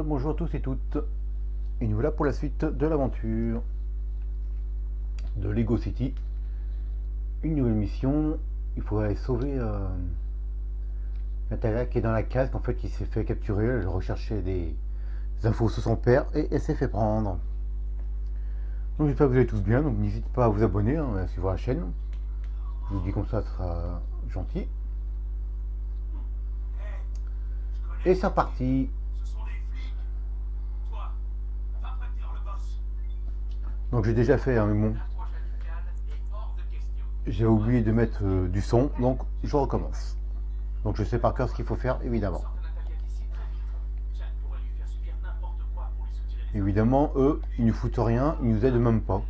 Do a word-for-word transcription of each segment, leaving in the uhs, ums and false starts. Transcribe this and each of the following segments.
Rebonjour à tous et toutes, et nous voilà pour la suite de l'aventure de LEGO City. Une nouvelle mission, il faut aller sauver euh, Natalia qui est dans la case, qu'en fait qui s'est fait capturer. Elle recherchait des infos sur son père et elle s'est fait prendre. Donc j'espère que vous allez tous bien, donc n'hésitez pas à vous abonner, hein, à suivre la chaîne. Je vous dis comme ça, ça sera gentil. Et c'est reparti. Donc j'ai déjà fait, hein, mais bon, j'ai oublié de mettre euh, du son, donc je recommence. Donc je sais par cœur ce qu'il faut faire, évidemment. Évidemment, eux, ils nous foutent rien, ils nous aident même pas.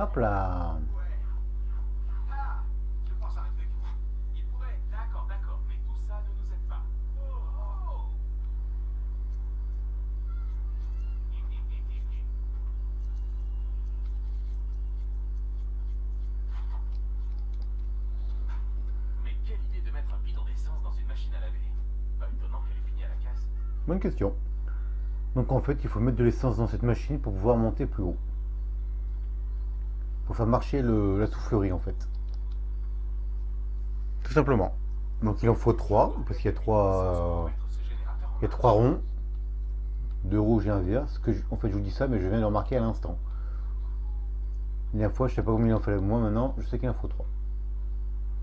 Hop là. Ah, je pense à un truc. Il pourrait, d'accord, d'accord, mais tout ça ne nous aide pas. Oh, oh, oh. Mais quelle idée de mettre un bidon d'essence dans une machine à laver. Pas étonnant qu'elle ait fini à la casse. Bonne question. Donc en fait, il faut mettre de l'essence dans cette machine pour pouvoir monter plus haut. Pour faire marcher le, la soufflerie en fait, tout simplement. Donc il en faut trois parce qu'il y a trois euh, il y a trois ronds, deux rouges et un vert. Ce que je, en fait je vous dis ça, mais je viens de remarquer à l'instant. La dernière fois je sais pas combien il en fallait, moi maintenant je sais qu'il en faut trois.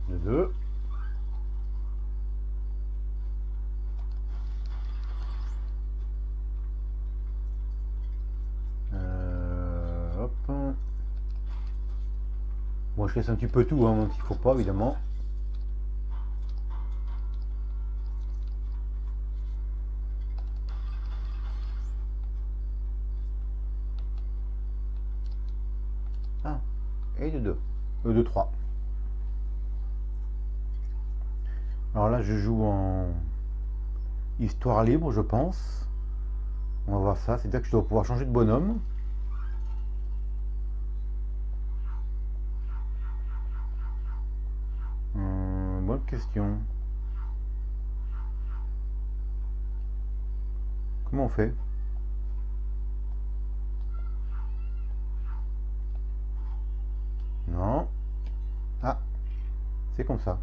De deux. Euh, hop. Bon, je laisse un petit peu tout, hein, il ne faut pas, évidemment. un et de deux. Euh, de trois. Alors là, je joue en histoire libre, je pense. On va voir ça. C'est-à-dire que je dois pouvoir changer de bonhomme. Question. Comment on fait? Non. Ah, c'est comme ça.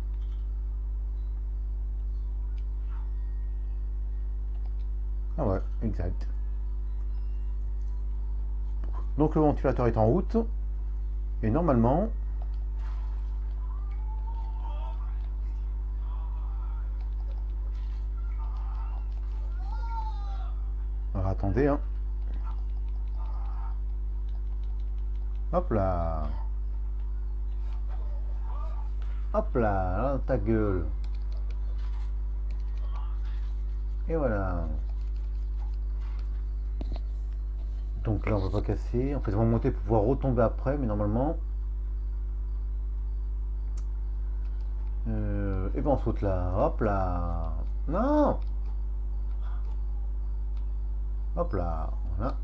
Ah ouais, exact. Donc le ventilateur est en route et normalement attendez, hein. Hop là. Hop là, là, ta gueule. Et voilà. Donc là, on va pas casser. En fait, on va monter pour pouvoir retomber après, mais normalement... Euh, et ben on saute là. Hop là. Non! Hop là, voilà.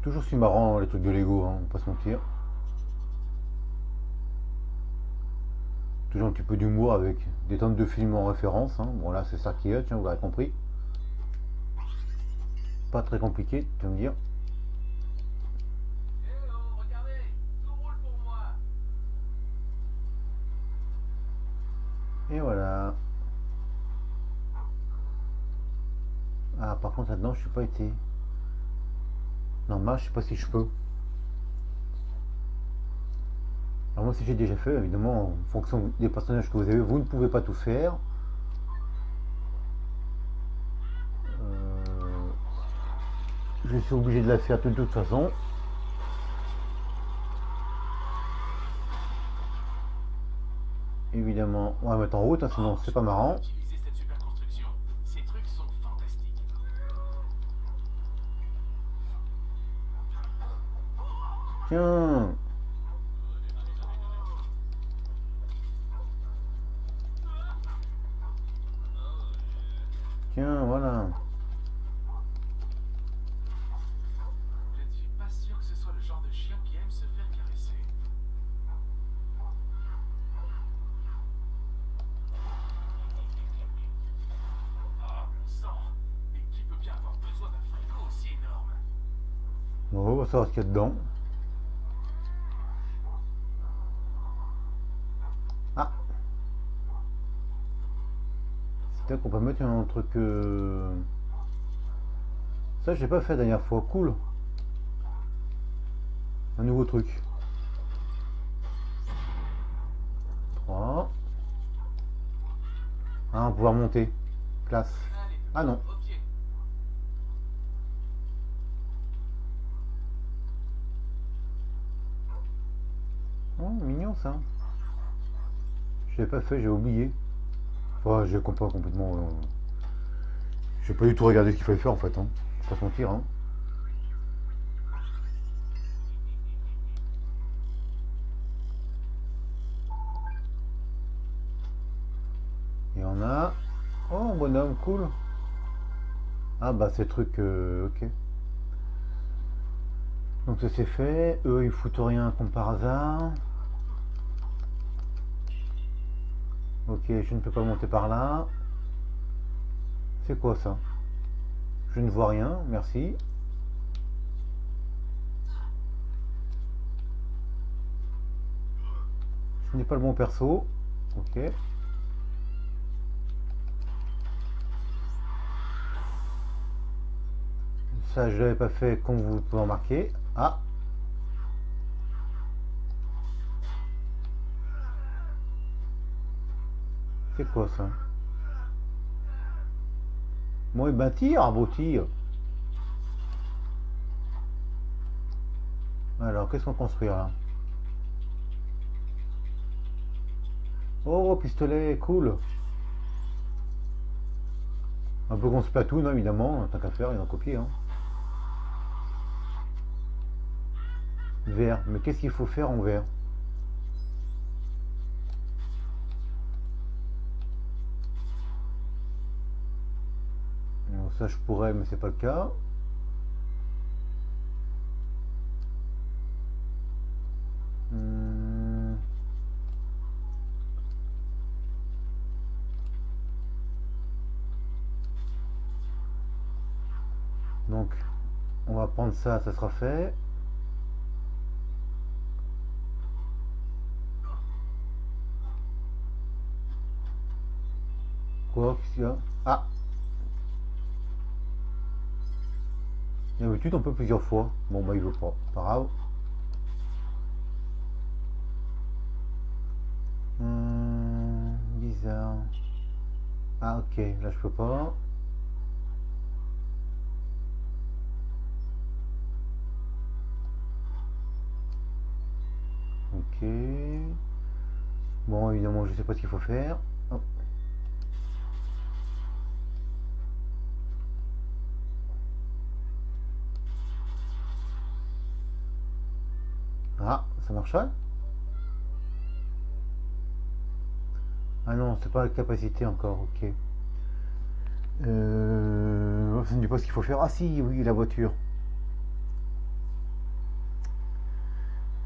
Toujours si marrant les trucs de Lego, hein, on va pas se mentir. Toujours un petit peu d'humour avec des tonnes de films en référence, hein. Bon là c'est ça qui est, tiens, vous avez compris. Pas très compliqué, tu vas me dire. Hello, regardez, tout roule pour moi. Et voilà. Ah, par contre là-dedans je suis pas été normal, je sais pas si je peux. Alors moi si j'ai déjà fait, évidemment en fonction des personnages que vous avez, vous ne pouvez pas tout faire. Euh, je suis obligé de la faire de toute façon. Évidemment, on va mettre en route, hein, sinon c'est pas marrant. Tiens. Tiens, voilà. Je ne suis pas sûr que ce soit le genre de chien qui aime se faire caresser. Ah, bon sang. Et qui peut bien avoir besoin d'un frigo aussi énorme? Bon, on va savoir ce qu'il y a dedans. Qu'on peut mettre un truc euh... ça j'ai pas fait la dernière fois. Cool, un nouveau truc. Trois. Ah, on va pouvoir monter. Classe. Ah non, oh, mignon ça, j'ai pas fait, j'ai oublié. Oh, je comprends complètement. Euh... J'ai pas du tout regardé ce qu'il fallait faire en fait. Hein. Faut pas sentir. Hein. Et on a. Oh, bonhomme, cool. Ah bah ces trucs. Euh, ok. Donc ça c'est fait. Eux ils foutent rien comme par hasard. Ok, je ne peux pas monter par là. C'est quoi ça? Je ne vois rien, merci. Je n'ai pas le bon perso. Ok. Ça, je l'avais pas fait comme vous pouvez remarquer. Ah! C'est quoi ça? Bon, et ben tire, abruti. Alors, qu'est-ce qu'on construit là? Oh, pistolet, cool. Un peu qu'on se platoune, évidemment. Tant qu'à faire, il y en a copié. Hein. Vert. Mais qu'est-ce qu'il faut faire en vert? Ça je pourrais, mais c'est pas le cas. Hum. Donc on va prendre ça, ça sera fait. Quoi qu'il y a? Ah, d'habitude on peut plusieurs fois. Bon bah il veut pas, pas grave. Hum, bizarre. Ah ok, là je peux pas. Ok. Bon évidemment je sais pas ce qu'il faut faire. Hop. Ah, ça marche. Ah non, c'est pas la capacité encore, ok. Euh, ça ne dit pas ce qu'il faut faire. Ah si, oui, la voiture.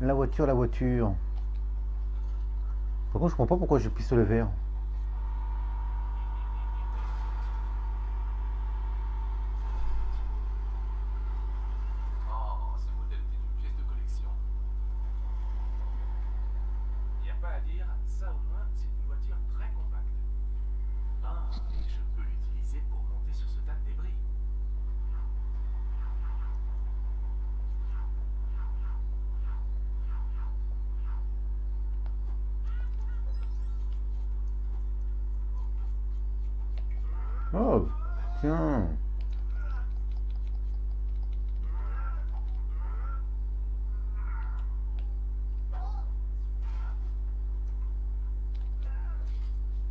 La voiture, la voiture. Par contre, je comprends pas pourquoi je puisse le vert. Oh, tiens.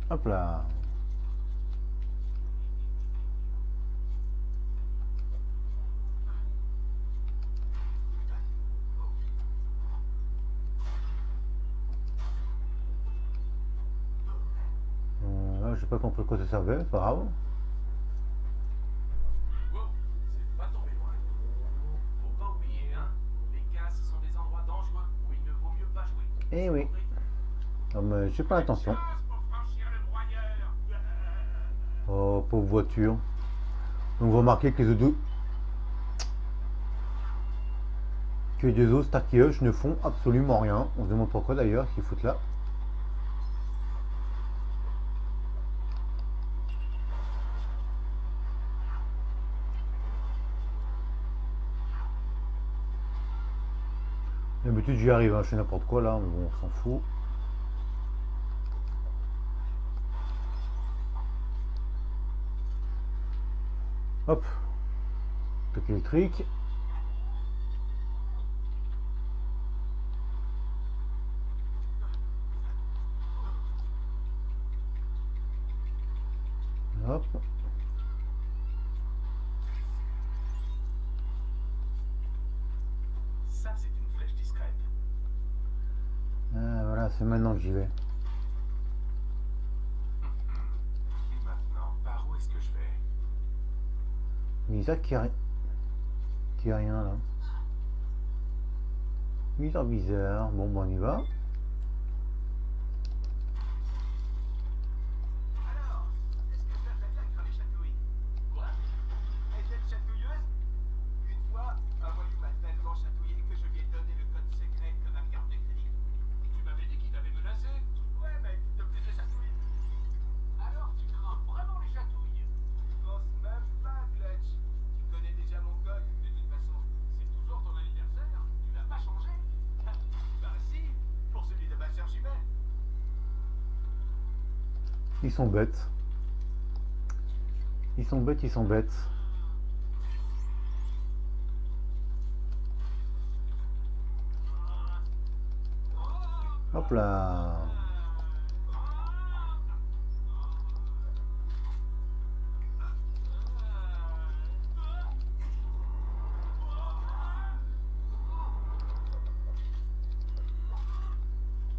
Hop là. Euh, là, j'ai pas compris quoi ça servait, c'est pas grave. Eh oui. Comme euh, je fais pas attention. Oh, pauvre voiture. Donc vous remarquez que les deux que les deux autres Star Kiosh ne font absolument rien. On se demande pourquoi d'ailleurs, qu'ils foutent là. D'habitude j'y arrive, hein. Je fais n'importe quoi là, on s'en fout. Hop, toc électrique. Hop. Ça c'est une flèche discrète. Ah voilà, c'est maintenant que j'y vais. Bizarre qu'il n'y a rien là. Bizarre, bizarre. Bon, bon, on y va. Ils sont bêtes. Ils sont bêtes, ils sont bêtes. Hop là.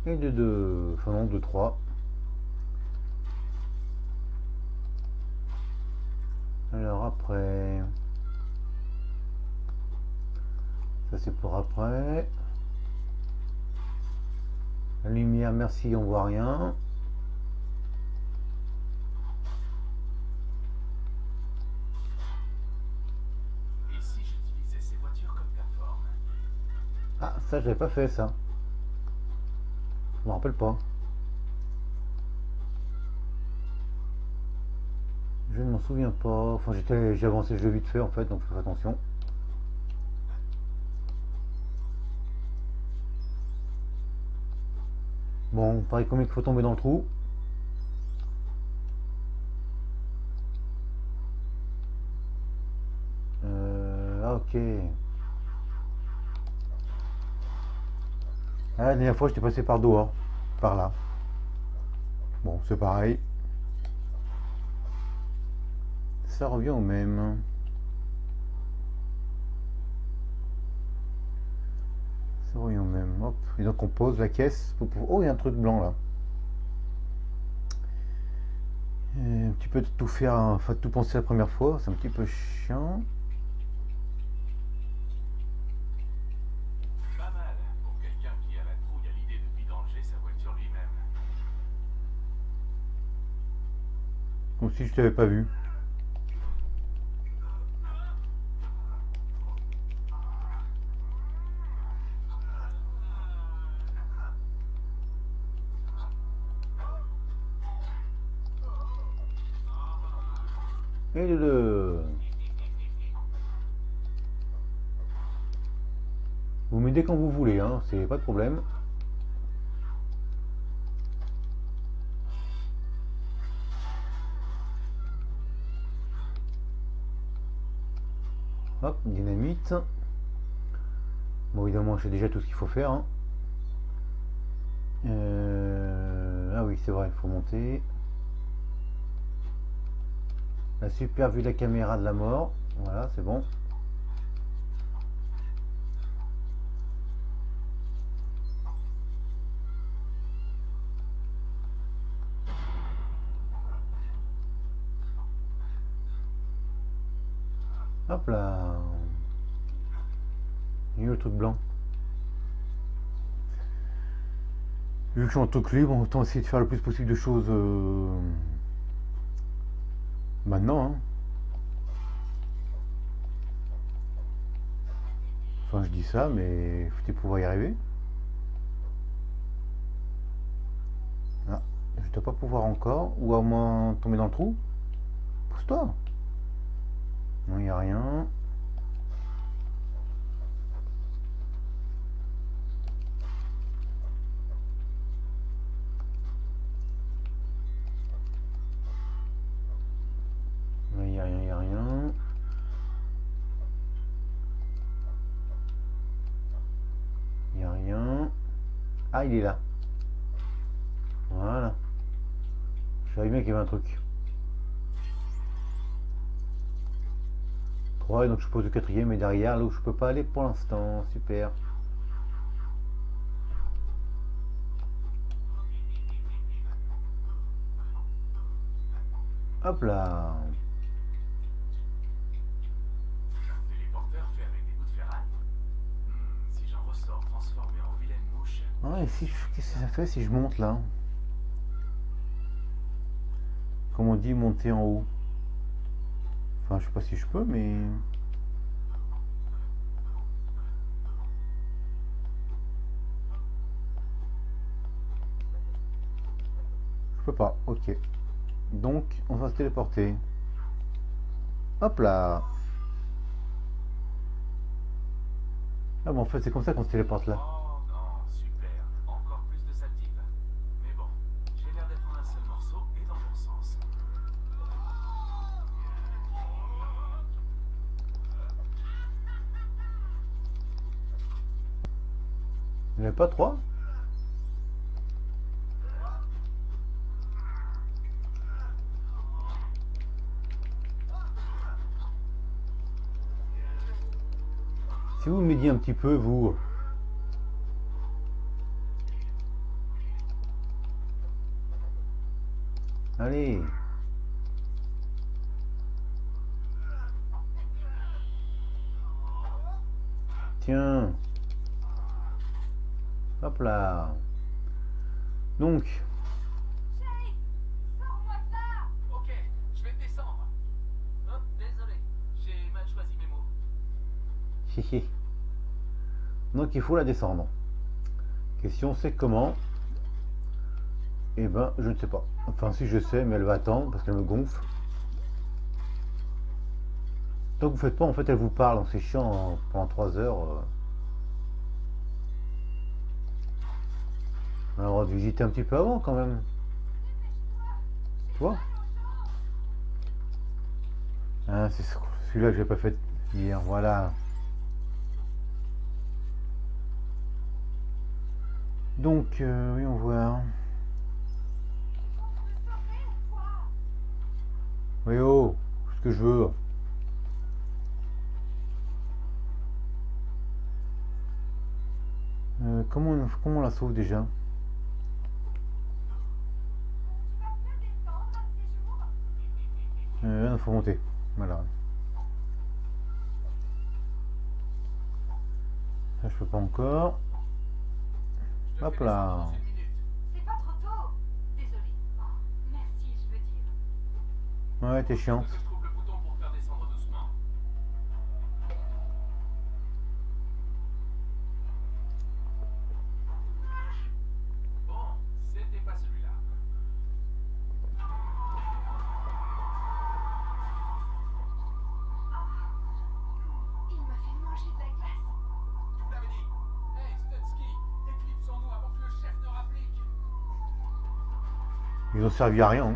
Et de deux, enfin non, de trois. Alors après, ça c'est pour après. La lumière, merci, on voit rien. Et si j'utilisais ces voitures comme plateforme? Ah, ça je l'avais pas fait ça. Je me rappelle pas. Je ne m'en souviens pas. Enfin, j'étais, j'ai avancé le jeu vite fait en fait, donc faut faire attention. Bon, pareil, combien il faut tomber dans le trou. Euh, ah, ok. Ah, la dernière fois, j'étais passé par dehors, par là. Bon, c'est pareil. Ça revient au même. Ça revient au même. Hop. Et donc on pose la caisse. Pour... Oh, il y a un truc blanc là. Et tu peux tout faire, enfin tout penser la première fois. C'est un petit peu chiant. Pas mal pour quelqu'un qui a la trouille à l'idée de vidanger sa voiture lui-même. Comme si je t'avais pas vu. Et le... Vous m'aidez quand vous voulez, hein, c'est pas de problème. Hop, dynamite. Bon, évidemment, je sais déjà tout ce qu'il faut faire. Hein. Euh... Ah oui, c'est vrai, il faut monter. La super vue de la caméra de la mort. Voilà, c'est bon. Hop là. Il y a eu le truc blanc. Vu que je suis en tant que libre, autant essayer de faire le plus possible de choses euh... maintenant. Hein. Enfin, je dis ça, mais faut-il pouvoir y arriver? Ah, je dois pas pouvoir encore, ou à moins tomber dans le trou. Pousse-toi. Non, il n'y a rien. Il n'y a rien, il n'y a rien. Il n'y a rien. Ah, il est là. Voilà. Je savais bien qu'il y avait un truc. trois, donc je pose le quatrième et derrière, là où je peux pas aller pour l'instant. Super. Hop là. Ouais, et si je... qu'est-ce que ça fait si je monte là? Comme on dit, monter en haut. Enfin, je sais pas si je peux, mais... Je peux pas, ok. Donc, on va se téléporter. Hop là! Ah bon, en fait, c'est comme ça qu'on se téléporte là. Il n'y en a pas trois? Si vous m'aidiez un petit peu, vous... Allez! Tiens! Hop là. Donc. Chase, sors-moi ça. Ok, je vais descendre. Oh, désolé, j'ai mal choisi mes mots. Hihi. Donc il faut la descendre. Question, c'est comment? Eh ben, je ne sais pas. Enfin, si je sais, mais elle va attendre parce qu'elle me gonfle. Tant que vous faites pas, en fait, elle vous parle. Donc c'est chiant pendant trois heures. Euh... On a le droit de visiter un petit peu avant quand même. Tu vois? Hein, c'est celui-là que j'ai pas fait hier, voilà. Donc, euh, oui, on voit. Oui, oh, ce que je veux. Euh, comment, on, comment on la sauve déjà? Euh, faut monter, voilà. Ça je peux pas encore. Hop là. C'est pas trop tôt. Désolé. Oh, merci, je veux dire. Ouais, t'es chiante. Ils n'ont servi à rien. Hein.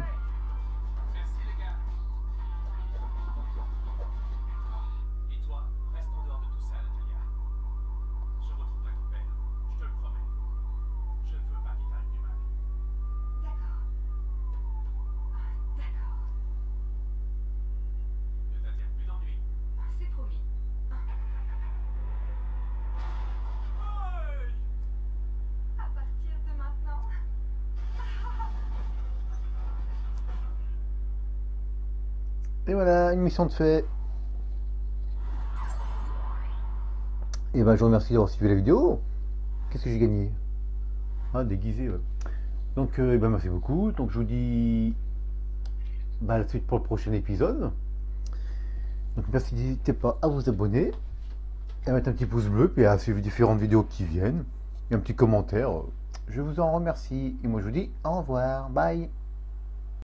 Et toi, reste en dehors de tout ça, Natalia. Je retrouverai ton père, je te le promets. Je ne veux pas qu'il t'arrive du mal. D'accord. D'accord. Ne t'attire plus d'ennui. C'est promis. À partir de maintenant. Et voilà, une mission de fait. Et ben je vous remercie d'avoir suivi la vidéo. Qu'est-ce que j'ai gagné? Ah, déguisé, ouais. Donc, euh, ben, merci beaucoup. Donc, je vous dis ben, à la suite pour le prochain épisode. Donc, merci, n'hésitez pas à vous abonner, à mettre un petit pouce bleu, puis à suivre différentes vidéos qui viennent, et un petit commentaire. Je vous en remercie. Et moi, je vous dis au revoir. Bye.